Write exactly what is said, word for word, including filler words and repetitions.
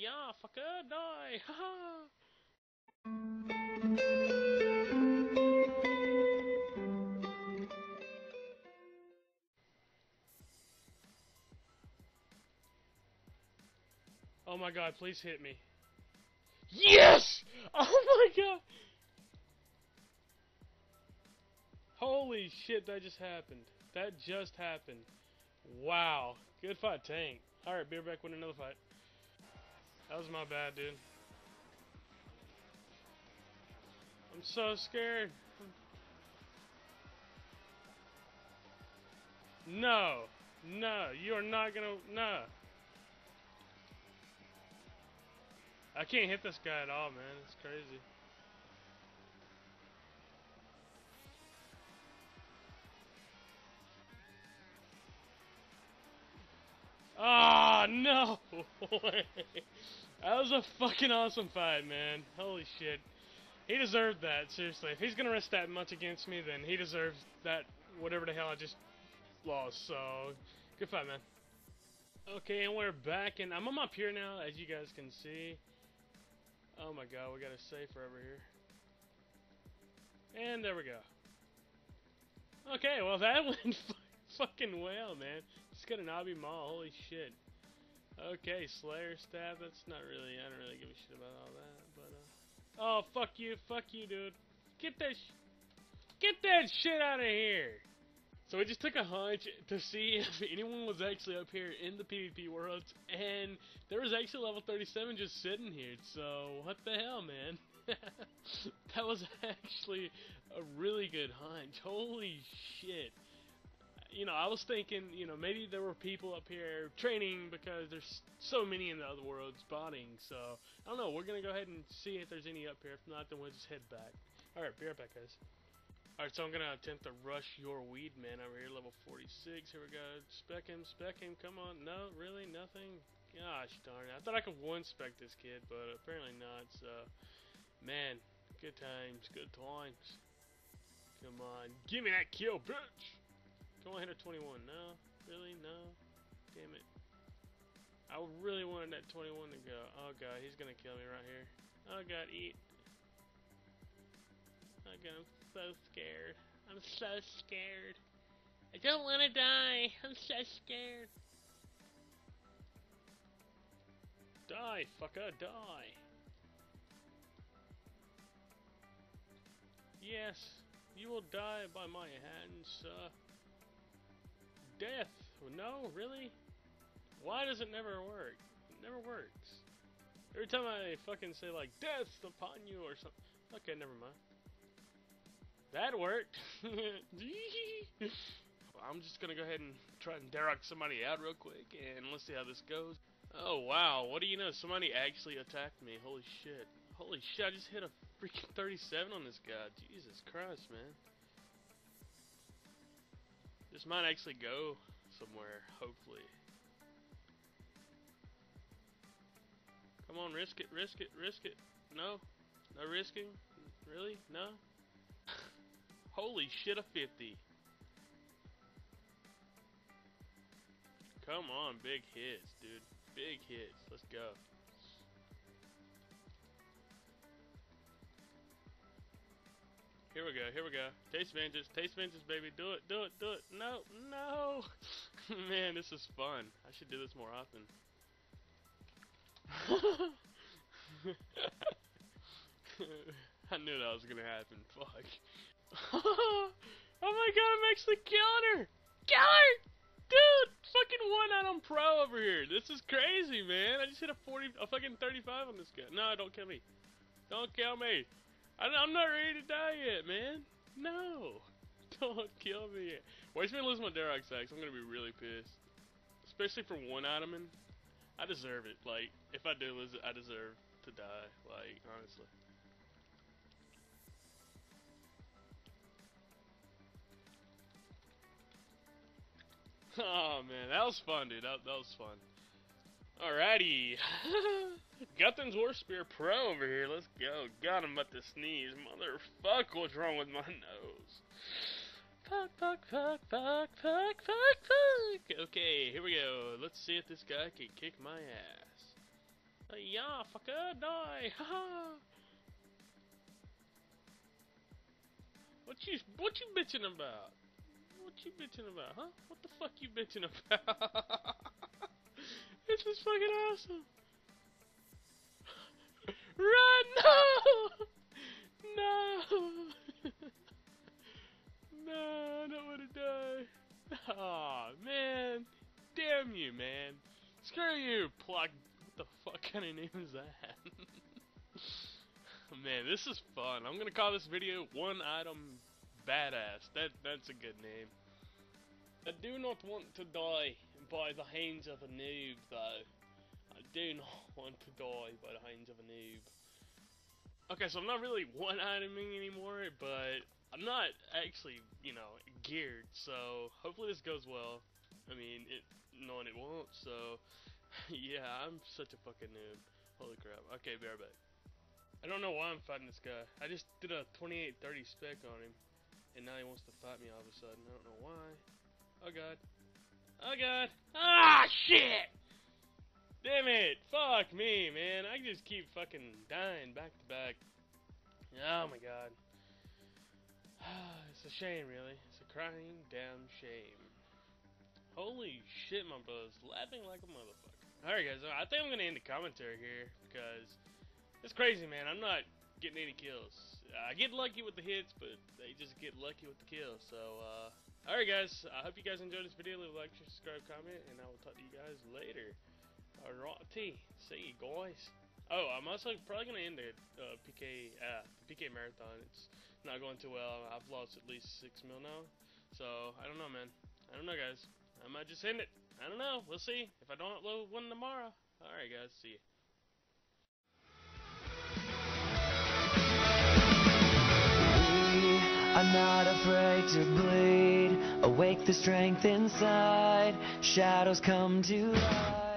yeah, fucker, die! Haha! Oh my god, please hit me. Yes! Oh my god! Holy shit, that just happened. That just happened. Wow. Good fight, Tank. Alright, be back with another fight. That was my bad, dude. I'm so scared. No. No. You are not gonna... No. I can't hit this guy at all, man. It's crazy. Ah, oh, no! That was a fucking awesome fight, man. Holy shit. He deserved that, seriously. If he's gonna risk that much against me, then he deserves that, whatever the hell I just lost. So, good fight, man. Okay, and we're back, and I'm up here now, as you guys can see. Oh my god, we got a safe over here. And there we go. Okay, well that went fucking well, man. Just got an obby maul, holy shit. Okay, Slayer stab, that's not really, I don't really give a shit about all that, but, uh... oh, fuck you, fuck you, dude. Get that sh Get that shit out of here! So we just took a hunch to see if anyone was actually up here in the PvP world, and there was actually level thirty-seven just sitting here, so what the hell, man? That was actually a really good hunch. Holy shit. You know, I was thinking, you know, maybe there were people up here training because there's so many in the other world spawning, so I don't know. We're going to go ahead and see if there's any up here. If not, then we'll just head back. Alright, be right back, guys. Alright, so I'm going to attempt to rush your weed man over here, level forty-six, here we go, spec him, spec him, come on, no, really, nothing, gosh darn it, I thought I could one-spec this kid, but apparently not, so, man, good times, good times, come on, give me that kill, bitch, come on, hit a twenty-one, no, really, no, damn it, I really wanted that twenty-one to go, oh god, he's going to kill me right here, oh god, eat, oh god, I'm so scared. I'm so scared. I don't want to die. I'm so scared. Die, fucker, die. Yes, you will die by my hands, uh... Death. No, really? Why does it never work? It never works. Every time I fucking say, like, death upon you or something. Okay, never mind. That worked. Well, I'm just gonna go ahead and try and Dharok somebody out real quick, and let's see how this goes. Oh wow, what do you know? Somebody actually attacked me. Holy shit! Holy shit! I just hit a freaking thirty-seven on this guy. Jesus Christ, man! This might actually go somewhere. Hopefully. Come on, risk it, risk it, risk it. No, no risking. Really? No. Holy shit, a fifty. Come on, big hits, dude. Big hits. Let's go. Here we go, here we go. Taste vengeance, taste vengeance, baby. Do it, do it, do it. No, no. Man, this is fun. I should do this more often. I knew that was gonna happen. Fuck. Oh my god, I'm actually killing her! Kill her! Dude! Fucking one out on pro over here. This is crazy, man. I just hit a forty, a fucking thirty-five on this guy. No, don't kill me. Don't kill me. I, I'm not ready to die yet, man. No. Don't kill me. Waste me to lose my Dharok's axe. I'm gonna be really pissed. Especially for one ottoman. I deserve it. Like, if I do lose it, I deserve to die. Like, honestly. Oh man, that was fun, dude. That, that was fun. Alrighty. Guthans War Spear Pro over here. Let's go. Got him at the sneeze. Motherfuck, what's wrong with my nose? Fuck, fuck, fuck, fuck, fuck, fuck, fuck. Okay, here we go. Let's see if this guy can kick my ass. Oh yeah, fucker, die! Haha! What you, what you bitching about? What you bitching about, huh? What the fuck you bitching about? This is fucking awesome! Run! No! No! No, I don't want to die. Aw, oh, man. Damn you, man. Screw you, Plug. What the fuck kind of name is that? Man, this is fun. I'm gonna call this video One Item Badass. That that's a good name. I do not want to die by the hands of a noob, though. I do not want to die by the hands of a noob. Okay, so I'm not really one-iteming anymore, but I'm not actually, you know, geared, so hopefully this goes well. I mean, it, knowing it won't, so yeah, I'm such a fucking noob. Holy crap. Okay, be right back. I don't know why I'm fighting this guy. I just did a twenty-eight thirty spec on him, and now he wants to fight me all of a sudden. I don't know why. Oh god. Oh god. Ah, shit! Damn it! Fuck me, man. I just keep fucking dying back to back. Oh my god. It's a shame, really. It's a crying damn shame. Holy shit, my brother's laughing like a motherfucker. Alright guys, I think I'm gonna end the commentary here because it's crazy, man. I'm not getting any kills. I get lucky with the hits, but they just get lucky with the kills. So, uh, alright guys, I hope you guys enjoyed this video. Leave a like, subscribe, comment, and I will talk to you guys later. Alrighty, see you guys. Oh, I'm also probably gonna end the uh, P K uh, P K Marathon. It's not going too well. I've lost at least six mil now, so I don't know, man. I don't know, guys. I might just end it. I don't know. We'll see. If I don't upload one tomorrow, all right, guys. See you. I'm not afraid to bleed. Awake the strength inside. Shadows come to light.